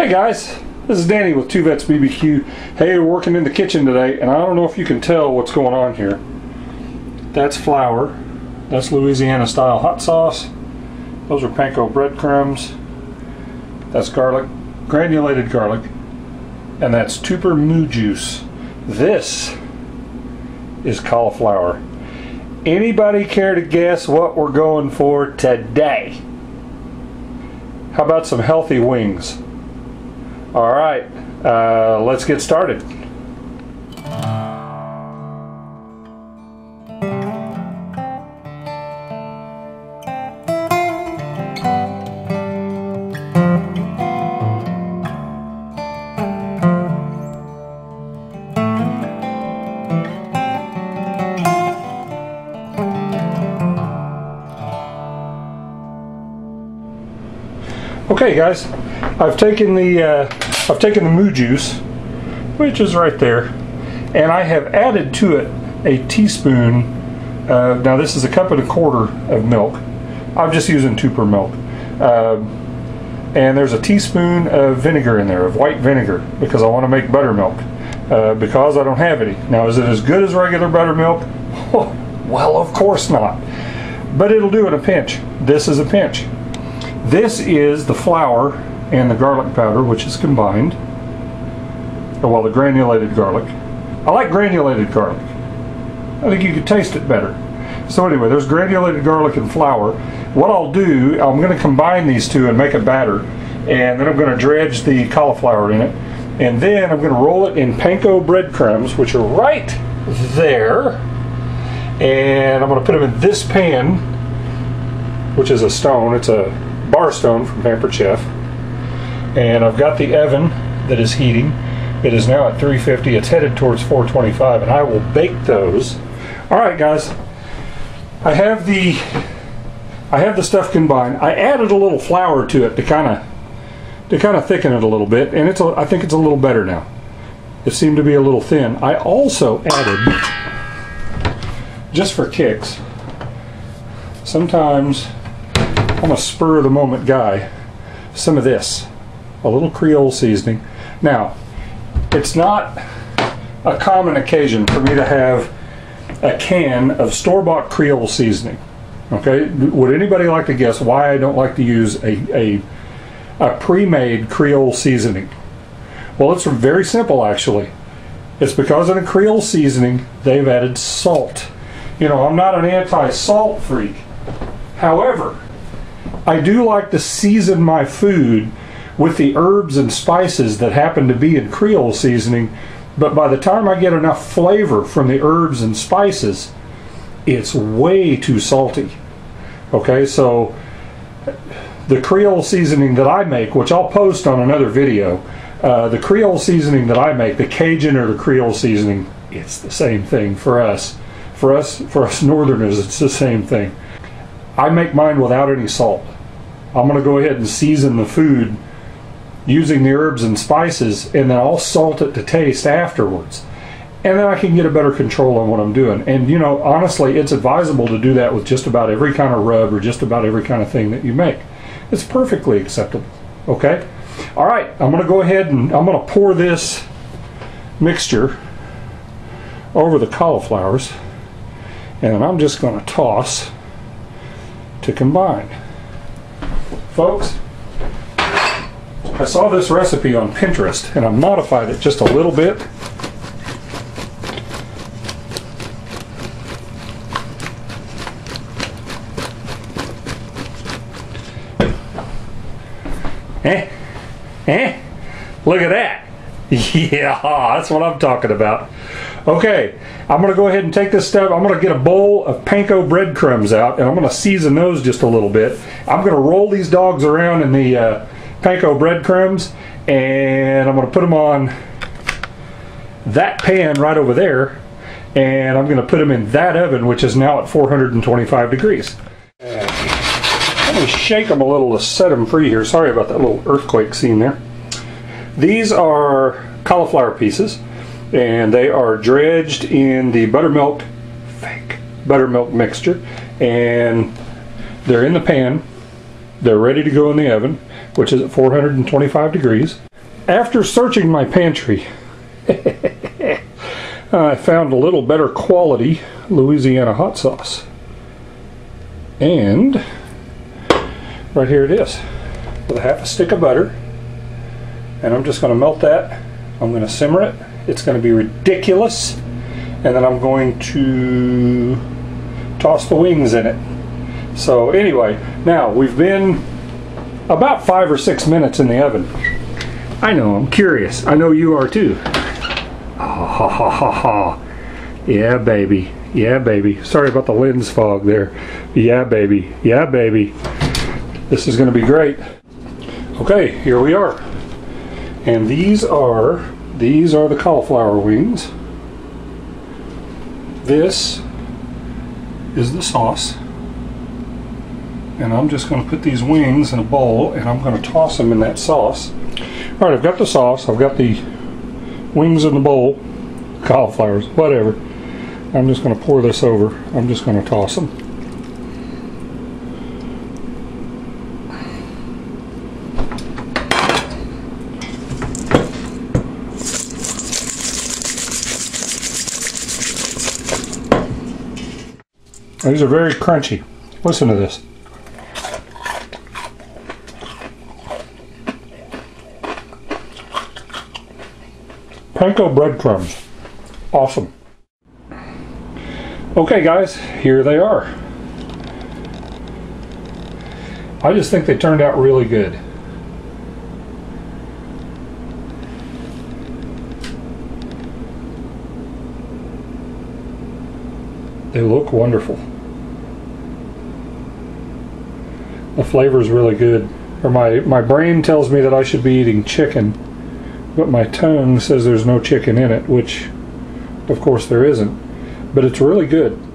Hey guys, this is Danny with Two Vets BBQ. Hey, we're working in the kitchen today, and I don't know if you can tell what's going on here. That's flour. That's Louisiana style hot sauce. Those are panko breadcrumbs. That's garlic, granulated garlic, and that's tuber moo juice. This is cauliflower. Anybody care to guess what we're going for today? How about some healthy wings? All right, let's get started. Okay guys, I've taken the moo juice, which is right there, and I have added to it a teaspoon of, now this is 1 cup and a quarter of milk. I'm just using Tupper milk. And there's a teaspoon of vinegar in there, of white vinegar, because I want to make buttermilk, because I don't have any. Now, is it as good as regular buttermilk? Well, of course not. But it'll do in a pinch. This is a pinch. This is the flour and the garlic powder, which is combined. Well, the granulated garlic. I like granulated garlic. I think you could taste it better. So anyway, there's granulated garlic and flour. What I'll do, I'm going to combine these two and make a batter, and then I'm going to dredge the cauliflower in it, and then I'm going to roll it in panko breadcrumbs, which are right there, and I'm going to put them in this pan, which is a stone. It's a bar stone from Pamper Chef. And I've got the oven that is heating. It is now at 350. It's headed towards 425, and I will bake those. All right, guys. I have the stuff combined. I added a little flour to it to kind of thicken it a little bit, and I think it's a little better now. It seemed to be a little thin. I also added, just for kicks, sometimes I'm a spur of the moment guy, some of this, a little Creole seasoning. Now, it's not a common occasion for me to have a can of store-bought Creole seasoning. Okay, would anybody like to guess why I don't like to use a pre-made Creole seasoning? Well, it's very simple actually. It's because in a Creole seasoning, they've added salt. You know, I'm not an anti-salt freak. However, I do like to season my food with the herbs and spices that happen to be in Creole seasoning, but by the time I get enough flavor from the herbs and spices, it's way too salty. Okay, so the Creole seasoning that I make, which I'll post on another video, the Creole seasoning that I make, the Cajun or the Creole seasoning, it's the same thing for us. For us Northerners, it's the same thing. I make mine without any salt. I'm going to go ahead and season the food using the herbs and spices, and then I'll salt it to taste afterwards. And then I can get a better control on what I'm doing. And you know, honestly, it's advisable to do that with just about every kind of rub or just about every kind of thing that you make. It's perfectly acceptable, okay? All right, I'm going to go ahead and I'm going to pour this mixture over the cauliflowers, and I'm just going to toss to combine. Folks, I saw this recipe on Pinterest and I modified it just a little bit. Look at that. Yeah, that's what I'm talking about. Okay, I'm going to go ahead and take this stuff. I'm going to get a bowl of panko breadcrumbs out, and I'm going to season those just a little bit. I'm going to roll these dogs around in the panko breadcrumbs, and I'm going to put them on that pan right over there, and I'm going to put them in that oven, which is now at 425 degrees. I'm going to shake them a little to set them free here. Sorry about that little earthquake scene there. These are cauliflower pieces, and they are dredged in the buttermilk, fake buttermilk mixture, and they're in the pan. They're ready to go in the oven, which is at 425 degrees. After searching my pantry, I found a little better quality Louisiana hot sauce. And right here it is, with a half a stick of butter. And I'm just going to melt that. I'm going to simmer it. It's going to be ridiculous. And then I'm going to toss the wings in it. So anyway, now we've been about 5 or 6 minutes in the oven. I know, I'm curious. I know you are too. Ha ha ha ha ha. Yeah, baby. Yeah, baby. Sorry about the lens fog there. Yeah, baby. Yeah, baby. This is going to be great. Okay, here we are. And these are the cauliflower wings. This is the sauce. And I'm just going to put these wings in a bowl and I'm going to toss them in that sauce. All right, I've got the sauce. I've got the wings in the bowl, cauliflowers, whatever. I'm just going to pour this over. I'm just going to toss them. These are very crunchy. Listen to this. Panko breadcrumbs. Awesome. Okay guys, here they are. I just think they turned out really good. They look wonderful. The flavor is really good. Or my brain tells me that I should be eating chicken, but my tongue says there's no chicken in it, which of course there isn't, but it's really good.